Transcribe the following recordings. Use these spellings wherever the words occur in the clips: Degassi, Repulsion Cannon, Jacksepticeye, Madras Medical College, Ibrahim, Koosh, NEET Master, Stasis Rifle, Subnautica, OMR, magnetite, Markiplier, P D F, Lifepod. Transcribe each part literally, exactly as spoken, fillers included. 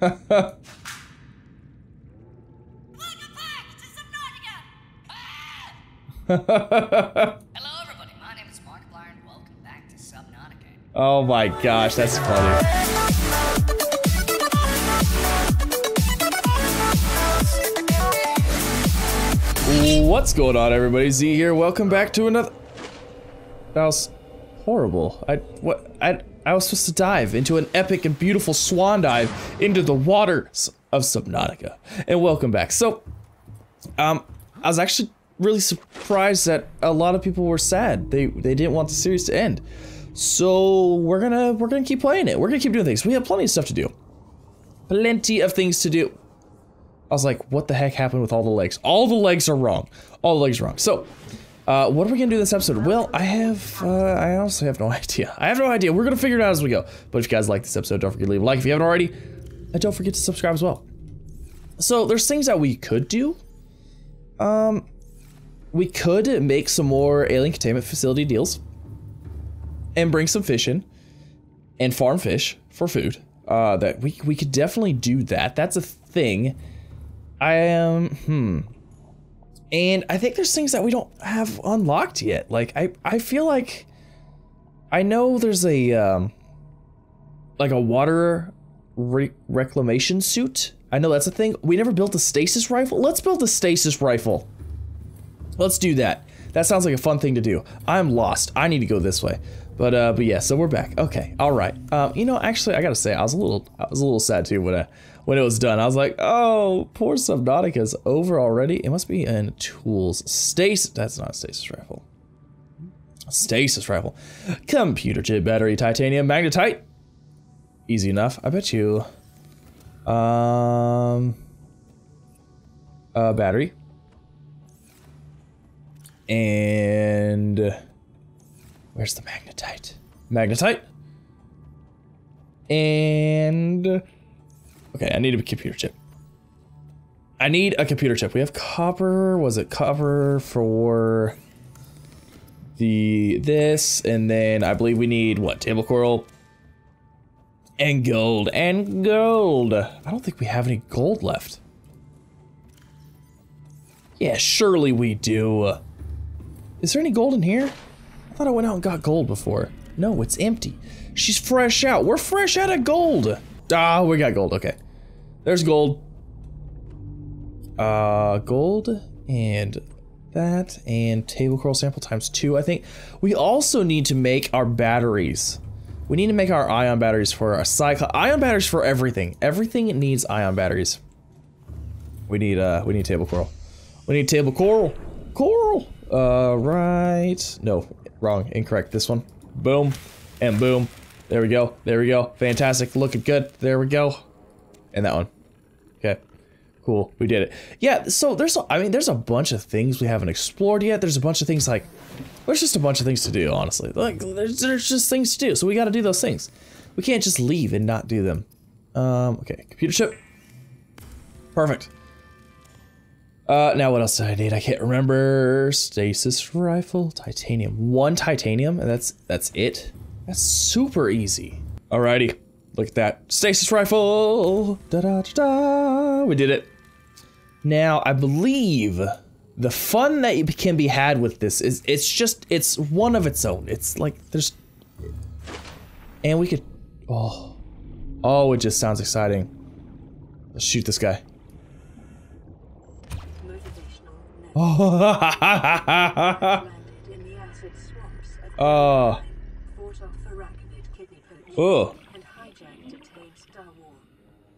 Welcome back to Subnautica! Ah! Hello everybody, my name is Markiplier and welcome back to Subnautica. Oh my gosh, that's funny. What's going on, everybody? Z here. Welcome back to another. That was horrible. I what I I was supposed to dive into an epic and beautiful swan dive into the waters of Subnautica, and welcome back. So, um, I was actually really surprised that a lot of people were sad. They they didn't want the series to end. So we're gonna we're gonna keep playing it. We're gonna keep doing things. We have plenty of stuff to do. Plenty of things to do. I was like, what the heck happened with all the legs? All the legs are wrong. All the legs are wrong. So, uh, what are we gonna do this episode? Well, I have, uh, I honestly have no idea. I have no idea. We're gonna figure it out as we go. But if you guys like this episode, don't forget to leave a like if you haven't already. And don't forget to subscribe as well. So, there's things that we could do. Um, we could make some more alien containment facility deals. And bring some fish in. And farm fish for food. Uh, that we, we could definitely do that. That's a thing. I am, um, hmm. And I think there's things that we don't have unlocked yet. Like, I, I feel like, I know there's a, um, like a water re reclamation suit. I know that's a thing. We never built a stasis rifle. Let's build a stasis rifle. Let's do that. That sounds like a fun thing to do. I'm lost. I need to go this way. But, uh, but yeah, so we're back. Okay. All right. Um, you know, actually, I gotta say, I was a little, I was a little sad too when I, when it was done. I was like, oh, poor Subnautica's over already. It must be in tools. Stasis, that's not a stasis rifle. Stasis rifle. Computer chip battery, titanium, magnetite. Easy enough, I bet you. Um, uh, battery. And where's the magnetite? Magnetite. And okay, I need a computer chip. I need a computer chip. We have copper. Was it copper for the this? And then I believe we need what? Table coral and gold and gold. I don't think we have any gold left. Yeah, surely we do. Is there any gold in here? I thought I went out and got gold before. No, it's empty. She's fresh out. We're fresh out of gold. Ah, we got gold, okay. There's gold. Uh, gold and that and table coral sample times two, I think. We also need to make our batteries. We need to make our ion batteries for our cycle. Ion batteries for everything. Everything needs ion batteries. We need, uh, we need table coral. We need table coral. Coral! Uh, right. No, wrong. Incorrect. This one. Boom. And boom. There we go, there we go, fantastic, looking good, there we go. And that one. Okay, cool, we did it. Yeah, so there's, a, I mean, there's a bunch of things we haven't explored yet, there's a bunch of things like, there's just a bunch of things to do, honestly. Like, there's, there's just things to do, so we gotta do those things. We can't just leave and not do them. Um, okay, computer chip. Perfect. Uh, now what else did I need? I can't remember. Stasis rifle, titanium, one titanium, and that's, that's it. That's super easy. Alrighty, look at that. Stasis rifle! Da, da, da, da. We did it. Now, I believe the fun that can be had with this is it's just, it's one of its own. It's like, there's... And we could... Oh. Oh, it just sounds exciting. Let's shoot this guy. Oh! Oh. Oh. And hijacked a tamed Star War.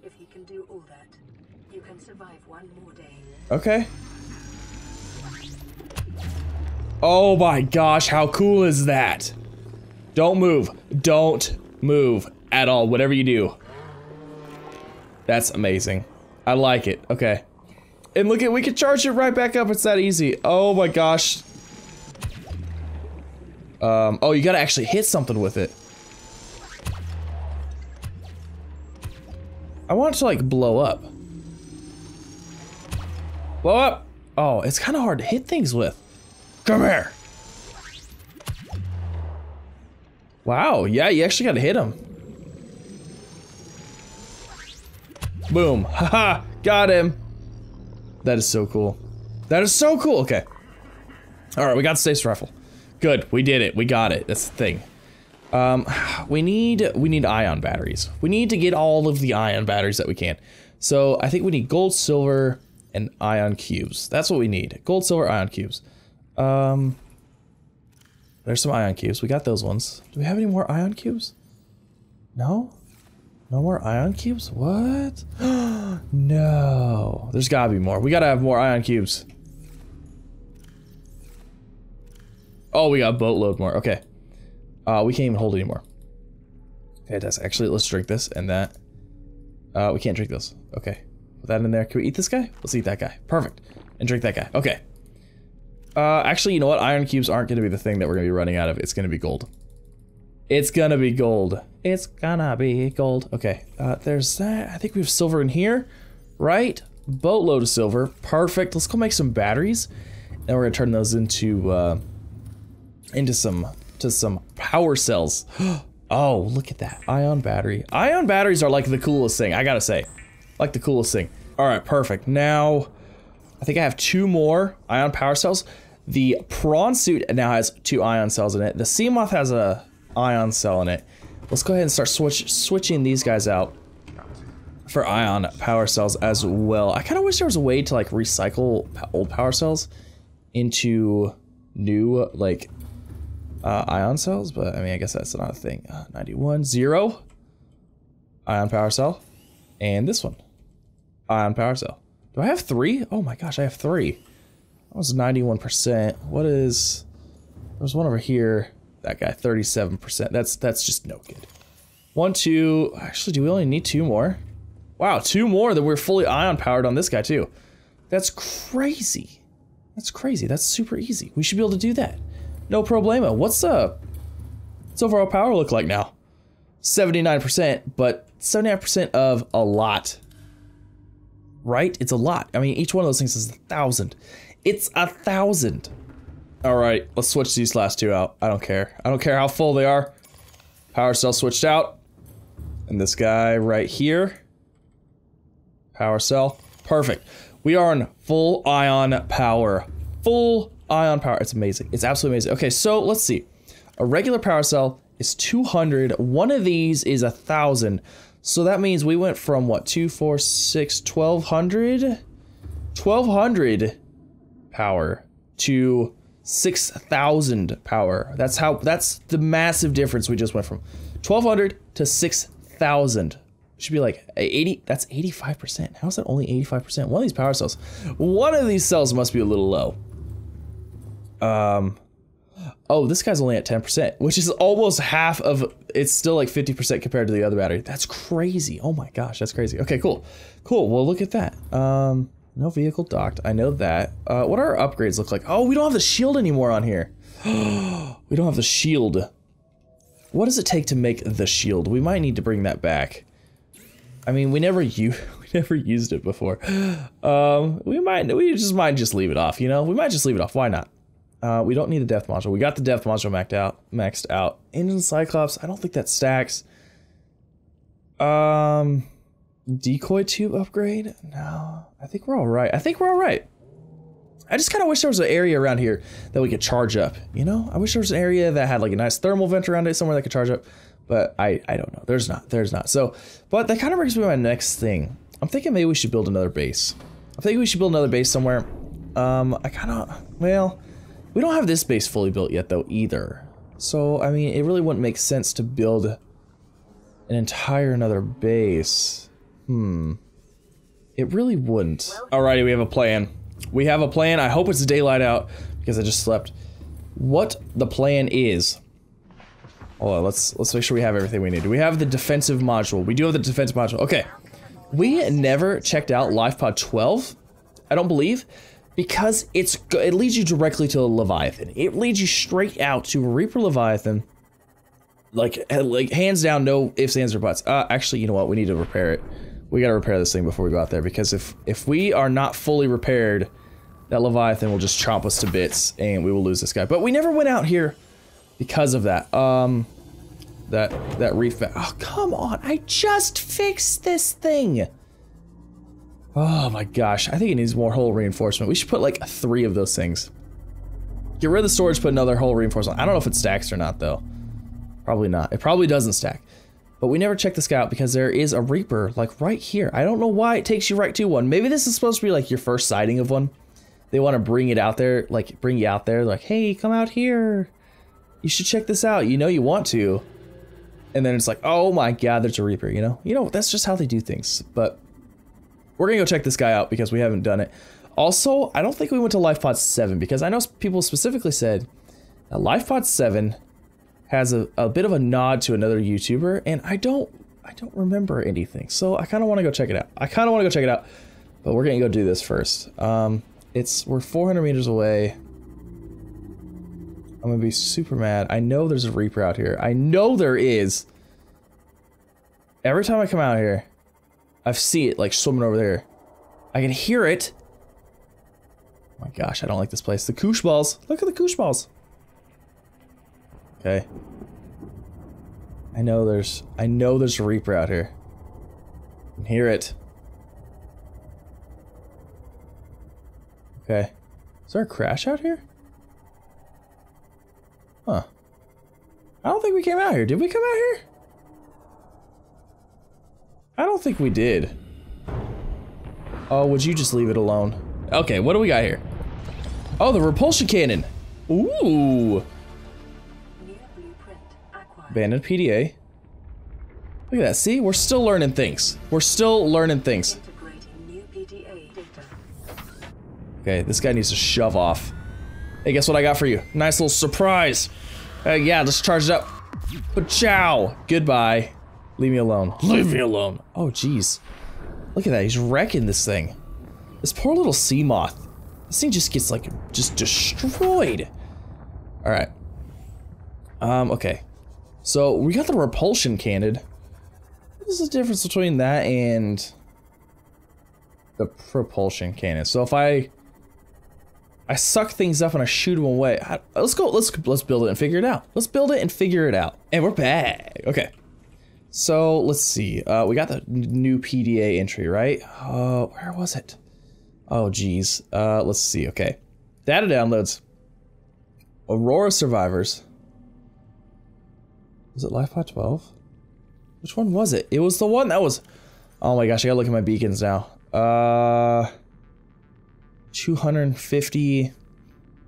If he can do all that, you can survive one more day. Okay. Oh my gosh, how cool is that? Don't move. Don't move at all, whatever you do. That's amazing. I like it. Okay. And look at, we can charge it right back up. It's that easy. Oh my gosh. Um, oh, you gotta actually hit something with it. I want it to like blow up. Blow up! Oh, it's kind of hard to hit things with. Come here! Wow, yeah, you actually gotta hit him. Boom. Haha. Got him. That is so cool. That is so cool. Okay. Alright, we got Stasis Rifle. Good. We did it. We got it. That's the thing. Um, we need, we need ion batteries. We need to get all of the ion batteries that we can. So, I think we need gold, silver, and ion cubes. That's what we need. Gold, silver, ion cubes. Um... There's some ion cubes. We got those ones. Do we have any more ion cubes? No? No more ion cubes? What? No. There's gotta be more. We gotta have more ion cubes. Oh, we got a boatload more. Okay. Uh, we can't even hold anymore. Okay, that's actually, let's drink this and that. Uh, we can't drink this. Okay. Put that in there. Can we eat this guy? Let's eat that guy. Perfect. And drink that guy. Okay. Uh, actually, you know what? Iron cubes aren't gonna be the thing that we're gonna be running out of. It's gonna be gold. It's gonna be gold. It's gonna be gold. Okay, uh, there's that. I think we have silver in here, right? Boatload of silver. Perfect. Let's go make some batteries, and we're gonna turn those into, uh, into some, to some power cells. Oh, look at that. Ion battery. Ion batteries are like the coolest thing, I gotta say. Like the coolest thing. Alright, perfect. Now, I think I have two more ion power cells. The prawn suit now has two ion cells in it. The sea moth has a ion cell in it. Let's go ahead and start switch switching these guys out for ion power cells as well. I kind of wish there was a way to like recycle old power cells into new like uh, ion cells, but I mean I guess that's not a thing. Uh, ninety-one, zero, ion power cell, and this one, ion power cell. Do I have three? Oh my gosh, I have three. That was ninety-one percent. What is... There's one over here. That guy, thirty-seven percent. That's that's just no good. One, two... Actually, do we only need two more? Wow, two more that we're fully ion-powered on this guy, too. That's crazy. That's crazy. That's super easy. We should be able to do that. No problemo. What's up? What's overall power look like now? seventy-nine percent, but seventy-nine percent of a lot. Right? It's a lot. I mean, each one of those things is a thousand. It's a thousand. All right, let's switch these last two out. I don't care. I don't care how full they are. Power cell switched out. And this guy right here. Power cell. Perfect. We are on full ion power. Full ion power. It's amazing. It's absolutely amazing. Okay, so let's see. A regular power cell is two hundred. One of these is a thousand. So that means we went from what, two, four, six, twelve hundred? twelve hundred power to six thousand power. That's how, that's the massive difference we just went from. twelve hundred to six thousand. Should be like eighty, that's eighty-five percent. How is that only eighty-five percent? One of these power cells. One of these cells must be a little low. Um, oh, this guy's only at ten percent, which is almost half of, it's still like fifty percent compared to the other battery. That's crazy. Oh my gosh, that's crazy. Okay, cool. Cool, well look at that. Um, no vehicle docked, I know that. Uh, what do our upgrades look like? Oh, we don't have the shield anymore on here. We don't have the shield. What does it take to make the shield? We might need to bring that back. I mean, we never u we never used it before. Um, we might, we just might just leave it off, you know? We might just leave it off, why not? Uh, we don't need the death module. We got the death module maxed out. Maxed out. Engine Cyclops. I don't think that stacks. Um, decoy tube upgrade. No, I think we're all right. I think we're all right. I just kind of wish there was an area around here that we could charge up. You know, I wish there was an area that had like a nice thermal vent around it, somewhere that could charge up. But I, I don't know. There's not. There's not. So, but that kind of brings me to my next thing. I'm thinking maybe we should build another base. I think we should build another base somewhere. Um, I kind of well. We don't have this base fully built yet, though, either. So, I mean, it really wouldn't make sense to build an entire another base. Hmm. It really wouldn't. Alrighty, we have a plan. We have a plan. I hope it's daylight out, because I just slept. What the plan is... Hold on, let's, let's make sure we have everything we need. We have the defensive module. We do have the defense module. Okay. We never checked out Lifepod twelve, I don't believe. Because it's it leads you directly to a Leviathan. It leads you straight out to a Reaper Leviathan. Like, like hands down, no ifs, ands, or buts. Uh, actually, you know what? We need to repair it. We gotta repair this thing before we go out there. Because if, if we are not fully repaired, that Leviathan will just chomp us to bits. And we will lose this guy. But we never went out here because of that. Um, that, that reef. Oh, come on. I just fixed this thing. Oh my gosh, I think it needs more hull reinforcement. We should put like three of those things. Get rid of the storage, put another hull reinforcement. I don't know if it stacks or not though. Probably not. It probably doesn't stack. But we never checked this guy out because there is a Reaper like right here. I don't know why it takes you right to one. Maybe this is supposed to be like your first sighting of one. They want to bring it out there, like bring you out there, like, hey, come out here. You should check this out. You know you want to. And then it's like, oh my god, there's a Reaper, you know? You know, that's just how they do things. But we're gonna go check this guy out because we haven't done it. Also, I don't think we went to Lifepod seven because I know people specifically said that Lifepod seven has a, a bit of a nod to another YouTuber, and I don't I don't remember anything. So I kinda wanna go check it out. I kinda wanna go check it out, but we're gonna go do this first. Um it's we're four hundred meters away. I'm gonna be super mad. I know there's a Reaper out here. I know there is. Every time I come out here, I see it like swimming over there. I can hear it. Oh my gosh, I don't like this place. The koosh balls. Look at the koosh balls. Okay. I know there's. I know there's a Reaper out here. I can hear it. Okay. Is there a crash out here? Huh. I don't think we came out here. Did we come out here? I don't think we did. Oh, would you just leave it alone? Okay, what do we got here? Oh, the Repulsion Cannon! Ooh! Abandoned P D A. Look at that, see? We're still learning things. We're still learning things. Okay, this guy needs to shove off. Hey, guess what I got for you? Nice little surprise! Uh, yeah, let's charge it up. Pachow! Goodbye. Leave me alone. Leave me alone! Oh, jeez. Look at that, he's wrecking this thing. This poor little sea moth. This thing just gets, like, just destroyed! Alright. Um, okay. So, we got the Repulsion Cannon. What is the difference between that and the Propulsion Cannon? So if I... I suck things up and I shoot them away. I, let's go. Let's let's build it and figure it out. Let's build it and figure it out. And we're back. Okay. So let's see. Uh, we got the new P D A entry, right? Uh, where was it? Oh geez. Uh, let's see. Okay. Data downloads. Aurora survivors. Was it Lifepod twelve? Which one was it? It was the one that was. Oh my gosh! I gotta look at my beacons now. Uh. two hundred fifty...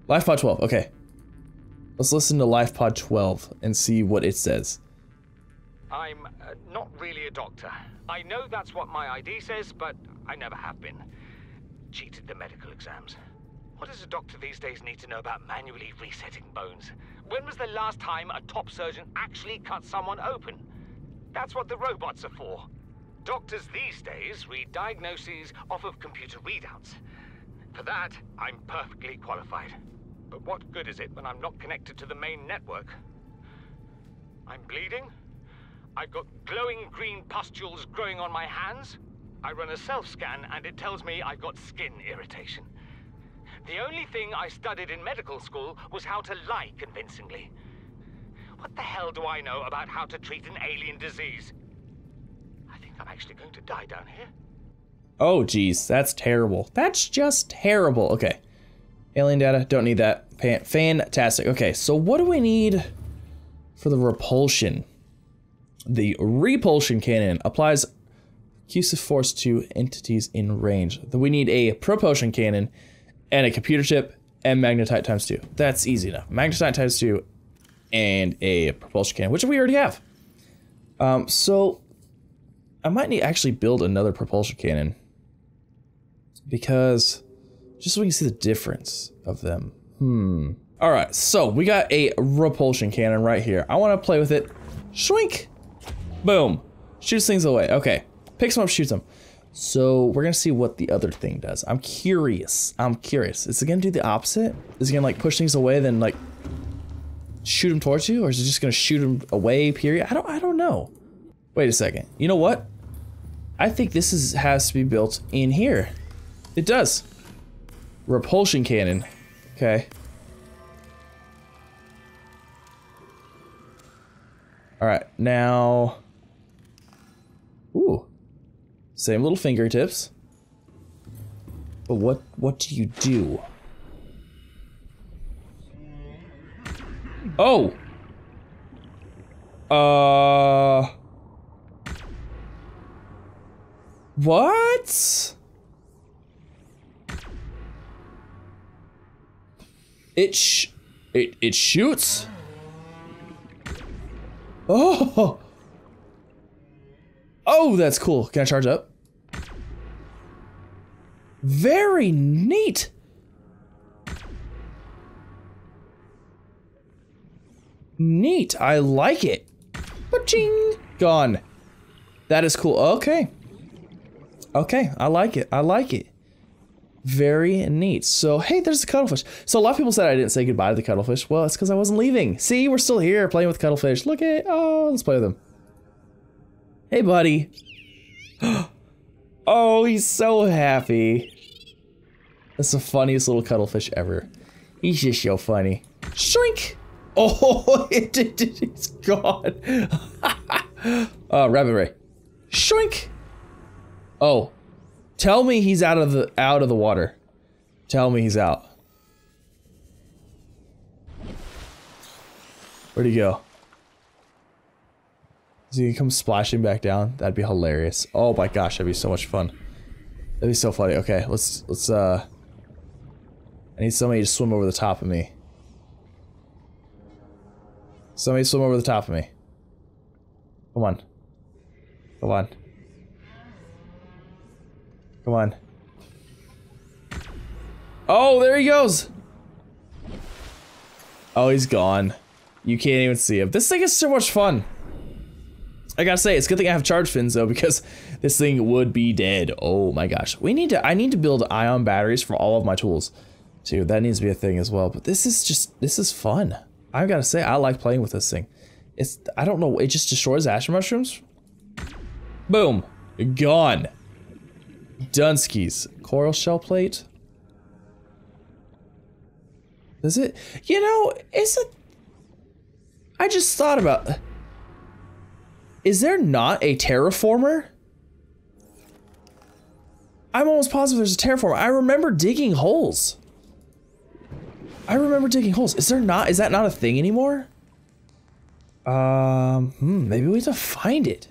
Lifepod twelve, okay. Let's listen to Lifepod twelve and see what it says. I'm uh, not really a doctor. I know that's what my I D says, but I never have been. Cheated the medical exams. What does a doctor these days need to know about manually resetting bones? When was the last time a top surgeon actually cut someone open? That's what the robots are for. Doctors these days read diagnoses off of computer readouts. For that, I'm perfectly qualified. But what good is it when I'm not connected to the main network? I'm bleeding. I've got glowing green pustules growing on my hands. I run a self-scan and it tells me I've got skin irritation. The only thing I studied in medical school was how to lie convincingly. What the hell do I know about how to treat an alien disease? I think I'm actually going to die down here. Oh geez, that's terrible. That's just terrible. Okay. Alien data, don't need that. Fantastic. Okay, so what do we need for the repulsion? The repulsion cannon applies Q C force to entities in range. We need a propulsion cannon and a computer chip and magnetite times two. That's easy enough. Magnetite times two and a propulsion cannon, which we already have. Um, so I might need to actually build another propulsion cannon. Because, just so we can see the difference of them. Hmm. Alright, so we got a repulsion cannon right here. I want to play with it. Shwink! Boom. Shoots things away. Okay. Picks them up, shoots them. So, we're going to see what the other thing does. I'm curious. I'm curious. Is it going to do the opposite? Is it going to like push things away then like shoot them towards you? Or is it just going to shoot them away, period? I don't, I don't know. Wait a second. You know what? I think this is has to be built in here. It does. Repulsion cannon. Okay. Alright, now... Ooh. Same little fingertips. But what, what do you do? Oh! Uh... What? It sh- It- it shoots? Oh! Oh, that's cool. Can I charge up? Very neat! Neat, I like it. Ba-ching! Gone. That is cool, okay. Okay, I like it, I like it. Very neat. So, hey, there's the cuttlefish. So a lot of people said I didn't say goodbye to the cuttlefish. Well, it's because I wasn't leaving. See, we're still here playing with cuttlefish. Look at it, oh, let's play with him. Hey, buddy. Oh, he's so happy. That's the funniest little cuttlefish ever. He's just so funny. Shrink! Oh, it, it, it's gone. uh, rabbit ray. Shrink! Oh. Tell me he's out of the out of the water. Tell me he's out. Where'd he go? Is he gonna come splashing back down? That'd be hilarious. Oh my gosh, that'd be so much fun. That'd be so funny. Okay, let's let's uh I need somebody to swim over the top of me. Somebody swim over the top of me. Come on. Come on. Come on. Oh, there he goes! Oh, he's gone. You can't even see him. This thing is so much fun. I gotta say, it's a good thing I have charge fins though, because this thing would be dead. Oh my gosh. We need to- I need to build ion batteries for all of my tools. Dude, that needs to be a thing as well, but this is just- this is fun. I've gotta say, I like playing with this thing. It's- I don't know, it just destroys ash mushrooms. Boom. Gone. Dunskies. Coral shell plate. Is it? You know, is it? I just thought about. Is there not a terraformer? I'm almost positive there's a terraformer. I remember digging holes. I remember digging holes. Is there not? Is that not a thing anymore? Um, hmm, maybe we have to find it.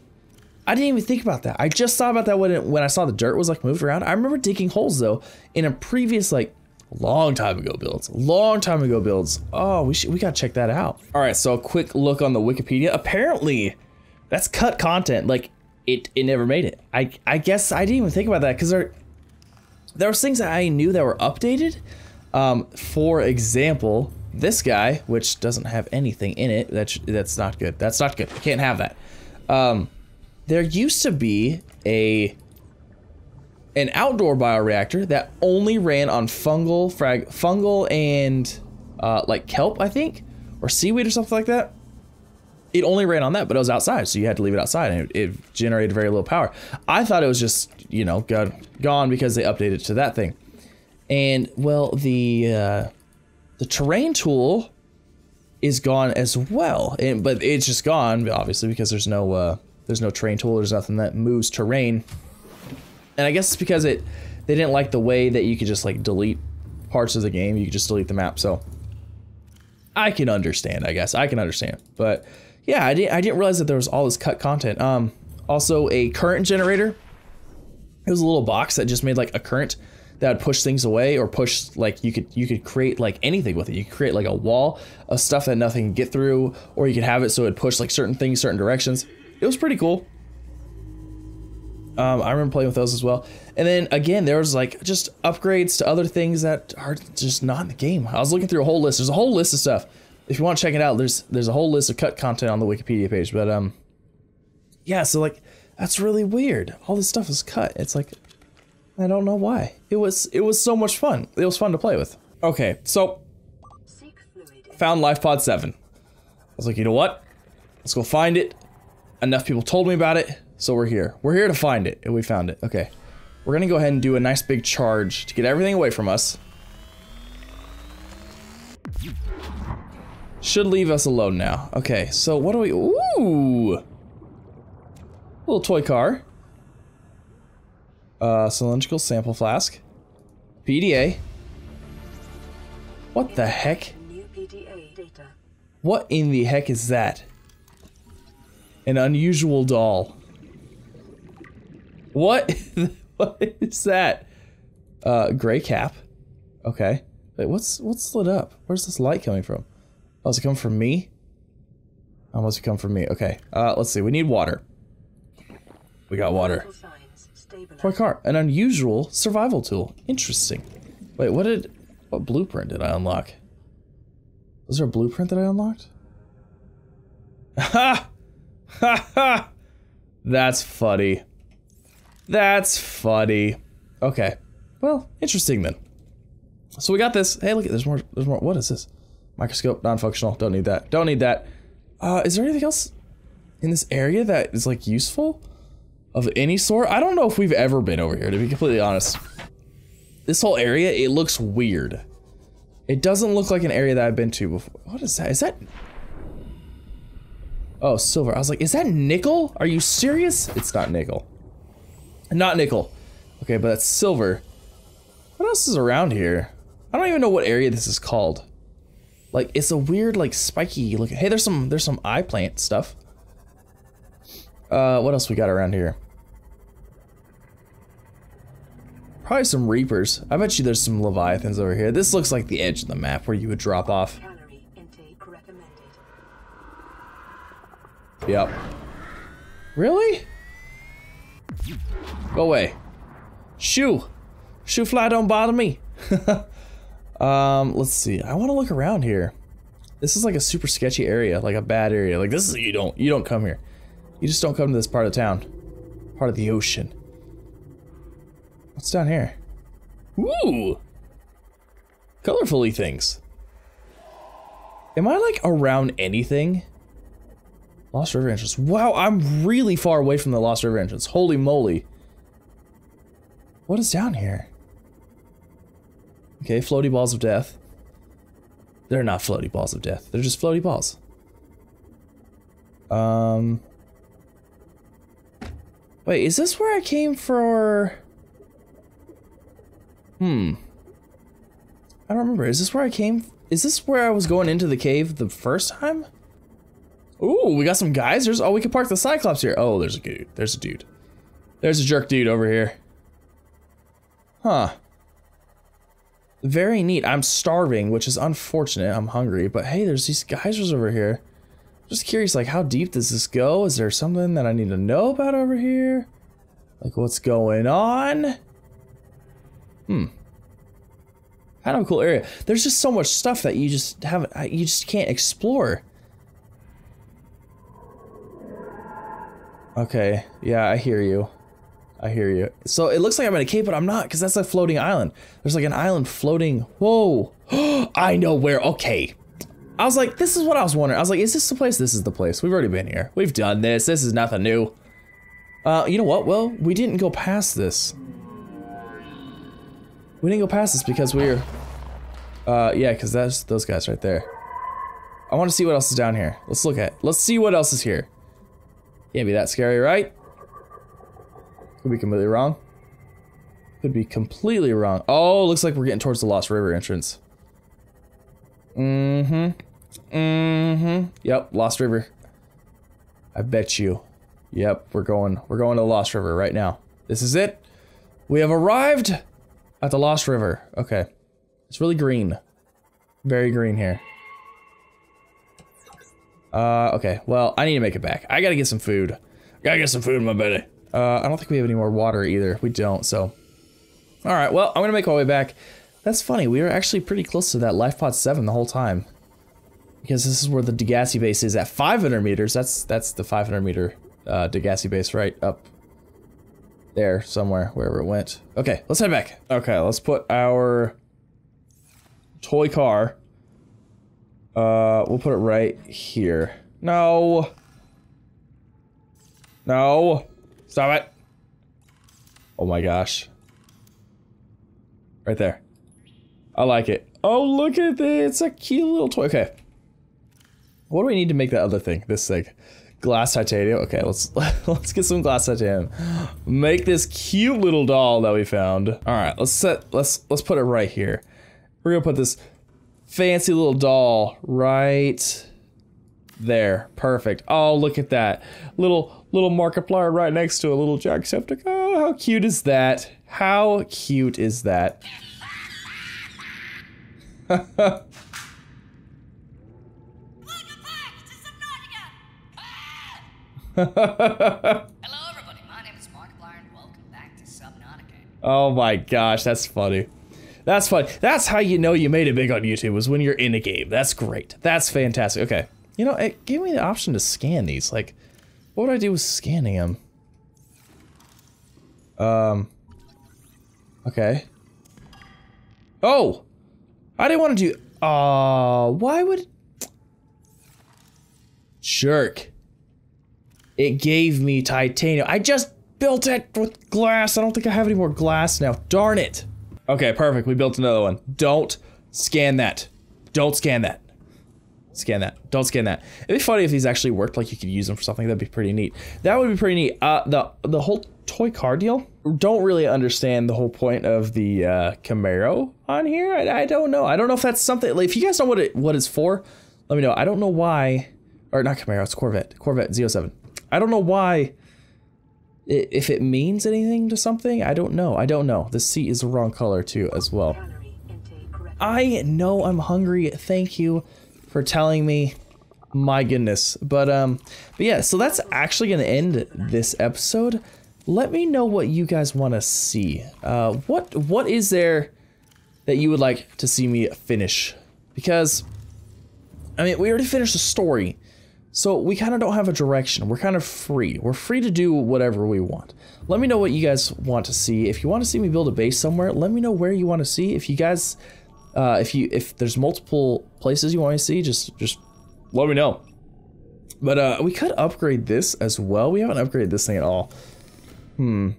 I didn't even think about that. I just thought about that when it, when I saw the dirt was like moved around. I remember digging holes though in a previous like long time ago builds. Long time ago builds. Oh, we should, we gotta check that out. All right, so a quick look on the Wikipedia. Apparently, that's cut content. Like it it never made it. I I guess I didn't even think about that because there there was things that I knew that were updated. Um, for example, this guy, which doesn't have anything in it. That's that's not good. That's not good. You can't have that. Um. There used to be a an outdoor bioreactor that only ran on fungal frag fungal and uh, like kelp, I think, or seaweed or something like that. It only ran on that, but it was outside, so you had to leave it outside, and it, it generated very little power. I thought it was just, you know, gone gone because they updated it to that thing. And well, the uh, the terrain tool is gone as well, and but it's just gone obviously because there's no. Uh, There's no terrain tool, there's nothing that moves terrain. And I guess it's because it they didn't like the way that you could just like delete parts of the game, you could just delete the map, so I can understand, I guess. I can understand. But yeah, I didn't I didn't realize that there was all this cut content. Um also a current generator. It was a little box that just made like a current that would push things away or push like you could you could create like anything with it. You could create like a wall of stuff that nothing can get through, or you could have it so it'd push like certain things, certain directions. It was pretty cool. Um, I remember playing with those as well. And then again, there was like just upgrades to other things that are just not in the game. I was looking through a whole list. There's a whole list of stuff. If you want to check it out, there's there's a whole list of cut content on the Wikipedia page. But um, yeah. So like, that's really weird. All this stuff is cut. It's like, I don't know why. It was it was so much fun. It was fun to play with. Okay, so found Lifepod seven. I was like, you know what? Let's go find it. Enough people told me about it, so we're here. We're here to find it, and we found it. Okay. We're gonna go ahead and do a nice big charge to get everything away from us. Should leave us alone now. Okay, so what do we- ooh! Little toy car. Uh, cylindrical sample flask. P D A. What the heck? What in the heck is that? An unusual doll. What? What is that? Uh, gray cap. Okay. Wait, what's what's lit up? Where's this light coming from? Oh, does it come from me? Oh, must it come from me? Okay. Uh, let's see. We need water. We got water. For a car, an unusual survival tool. Interesting. Wait, what did? What blueprint did I unlock? Was there a blueprint that I unlocked? Ha! Ha ha! That's funny. That's funny. Okay. Well, interesting then. So we got this. Hey, look, there's more. There's more. What is this? Microscope, non-functional. Don't need that. Don't need that. Uh, is there anything else in this area that is like useful of any sort? I don't know if we've ever been over here, to be completely honest. This whole area, it looks weird. It doesn't look like an area that I've been to before. What is that? Is that? Oh, silver. I was like, is that nickel? Are you serious? It's not nickel. Not nickel. Okay, but that's silver. What else is around here? I don't even know what area this is called. Like, it's a weird, like, spiky look. Hey, there's some, there's some eye plant stuff. Uh, what else we got around here? Probably some reapers. I bet you there's some leviathans over here. This looks like the edge of the map where you would drop off. Yep. Really? Go away. Shoo! Shoo fly, don't bother me. Um, let's see. I want to look around here. This is like a super sketchy area, like a bad area. Like this is you don't you don't come here. You just don't come to this part of town, part of the ocean. What's down here? Ooh, colorfully things. Am I like around anything? Lost River entrance. Wow, I'm really far away from the Lost River entrance. Holy moly! What is down here? Okay, floaty balls of death. They're not floaty balls of death. They're just floaty balls. Um... Wait, is this where I came for... Hmm. I don't remember. Is this where I came... Is this where I was going into the cave the first time? Ooh, we got some geysers. Oh, we can park the Cyclops here. Oh, there's a dude. There's a dude. There's a jerk dude over here. Huh. Very neat. I'm starving, which is unfortunate. I'm hungry, but hey, there's these geysers over here. I'm just curious, like, how deep does this go? Is there something that I need to know about over here? Like, what's going on? Hmm. Kind of a cool area. There's just so much stuff that you just haven't, you just can't explore. Okay. Yeah, I hear you. I hear you. So it looks like I'm in a cave, but I'm not, because that's a floating island. There's like an island floating. Whoa. I know where. Okay. I was like, this is what I was wondering. I was like, is this the place? This is the place. We've already been here. We've done this. This is nothing new. Uh, you know what? Well, we didn't go past this. We didn't go past this because we were... Uh, yeah, because that's those guys right there. I want to see what else is down here. Let's look at it. Let's see what else is here. Can't be that scary, right? Could be completely wrong. Could be completely wrong. Oh, looks like we're getting towards the Lost River entrance. Mm-hmm. Mm-hmm. Yep, Lost River. I bet you. Yep, we're going we're going to the Lost River right now. This is it. We have arrived at the Lost River. Okay. It's really green. Very green here. Uh, okay. Well, I need to make it back. I gotta get some food. Gotta get some food in my belly. Uh, I don't think we have any more water either. We don't, so. Alright, well, I'm gonna make our way back. That's funny, we were actually pretty close to that Lifepod seven the whole time. Because this is where the Degassi base is at five hundred meters. That's that's the five hundred meter uh, Degassi base right up there somewhere, wherever it went. Okay, let's head back. Okay, let's put our toy car. Uh, we'll put it right here. No! No! Stop it! Oh my gosh. Right there. I like it. Oh, look at this! It's a cute little toy. Okay. What do we need to make that other thing? This thing. Glass titanium. Okay, let's let's get some glass titanium. Make this cute little doll that we found. All right, let's set let's let's put it right here. We're gonna put this fancy little doll right there. Perfect. Oh, look at that little little Markiplier right next to a little Jacksepticeye. Oh, how cute is that? How cute is that? Hello everybody, my name is Markiplier and welcome back to Subnautica. Oh my gosh, that's funny. That's funny. That's how you know you made it big on YouTube, was when you're in a game. That's great. That's fantastic. Okay. You know, it gave me the option to scan these. Like, what would I do with scanning them? Um. Okay. Oh! I didn't want to do... Aw, uh, why would... Jerk. It gave me titanium. I just built it with glass. I don't think I have any more glass now. Darn it. Okay, perfect. We built another one. Don't scan that. Don't scan that. Scan that. Don't scan that. It'd be funny if these actually worked, like you could use them for something. That'd be pretty neat. That would be pretty neat. Uh, the, the whole toy car deal, don't really understand the whole point of the uh, Camaro on here. I, I don't know. I don't know if that's something, like, if you guys know what it what it's for, let me know. I don't know why, or not Camaro, it's Corvette. Corvette Z oh seven. I don't know why, if it means anything to something, I don't know, I don't know. The seat is the wrong color too, as well. I know I'm hungry, thank you for telling me, my goodness. But um, but yeah, so that's actually gonna end this episode. Let me know what you guys wanna see. Uh, what what is there that you would like to see me finish? Because, I mean, we already finished the story. So we kind of don't have a direction. We're kind of free. We're free to do whatever we want. Let me know what you guys want to see. If you want to see me build a base somewhere, let me know where you want to see. If you guys, uh, if you, if there's multiple places you want to see, just, just let me know. But uh, we could upgrade this as well. We haven't upgraded this thing at all. Hmm.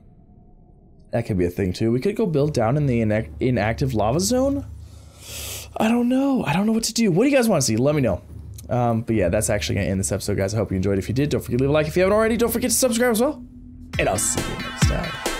That could be a thing too. We could go build down in the inact inactive lava zone. I don't know. I don't know what to do. What do you guys want to see? Let me know. Um, but yeah, that's actually gonna end this episode, guys. I hope you enjoyed. If you did, don't forget to leave a like. If you haven't already, don't forget to subscribe as well. And I'll see you next time.